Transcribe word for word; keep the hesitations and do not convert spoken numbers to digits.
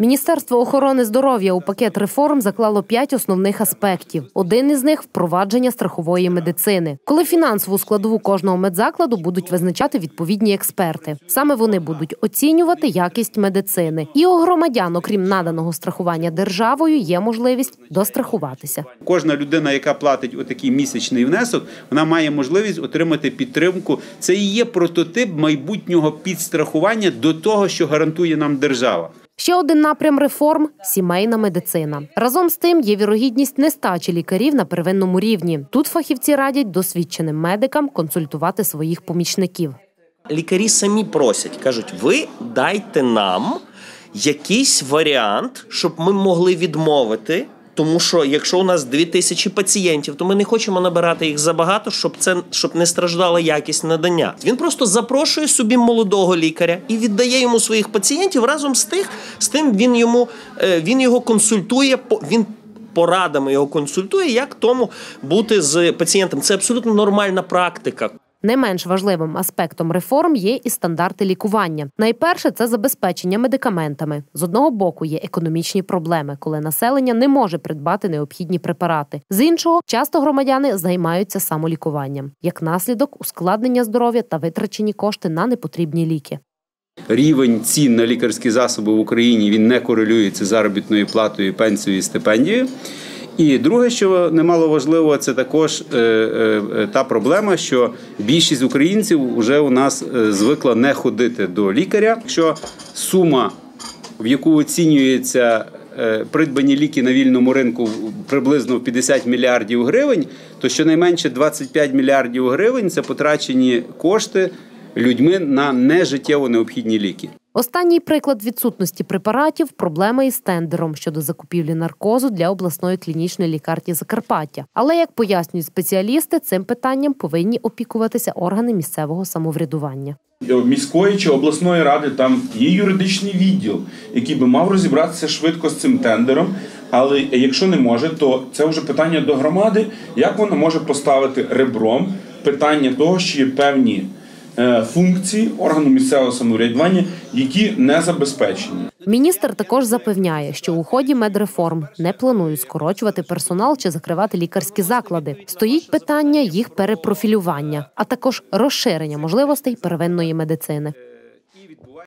Міністерство охорони здоров'я у пакет реформ заклало п'ять основних аспектів. Один із них – впровадження страхової медицини. Коли фінансову складову кожного медзакладу будуть визначати відповідні експерти. Саме вони будуть оцінювати якість медицини. І у громадян, окрім наданого страхування державою, є можливість дострахуватися. Кожна людина, яка платить отакий місячний внесок, вона має можливість отримати підтримку. Це і є прототип майбутнього підстрахування до того, що гарантує нам держава. Ще один напрям реформ – сімейна медицина. Разом з тим є вірогідність нестачі лікарів на первинному рівні. Тут фахівці радять досвідченим медикам консультувати своїх помічників. Лікарі самі просять, кажуть, ви дайте нам якийсь варіант, щоб ми могли відмовити. Тому що якщо у нас дві тисячі пацієнтів, то ми не хочемо набирати їх забагато, щоб це щоб не страждала якість надання. Він просто запрошує собі молодого лікаря і віддає йому своїх пацієнтів. Разом з тих, з тим він йому він його консультує, він порадами його консультує, як тому бути з пацієнтом. Це абсолютно нормальна практика. Не менш важливим аспектом реформ є і стандарти лікування. Найперше – це забезпечення медикаментами. З одного боку є економічні проблеми, коли населення не може придбати необхідні препарати. З іншого, часто громадяни займаються самолікуванням. Як наслідок – ускладнення здоров'я та витрачені кошти на непотрібні ліки. Рівень цін на лікарські засоби в Україні він не корелюється з заробітною платою, пенсією і стипендією. І друге, що немаловажливо, це також е, е, та проблема, що більшість українців вже у нас звикла не ходити до лікаря. Якщо сума, в яку оцінюється е, придбані ліки на вільному ринку приблизно в п'ятдесят мільярдів гривень, то щонайменше двадцять п'ять мільярдів гривень – це потрачені кошти людьми на нежиттєво необхідні ліки. Останній приклад відсутності препаратів – проблема із тендером щодо закупівлі наркозу для обласної клінічної лікарні Закарпаття. Але, як пояснюють спеціалісти, цим питанням повинні опікуватися органи місцевого самоврядування. Міської чи обласної ради там є юридичний відділ, який би мав розібратися швидко з цим тендером. Але якщо не може, то це вже питання до громади, як вона може поставити ребром питання того, що є певні функції органу місцевого самоврядування, які не забезпечені. Міністр також запевняє, що у ході медреформ не планують скорочувати персонал чи закривати лікарські заклади. Стоїть питання їх перепрофілювання, а також розширення можливостей первинної медицини.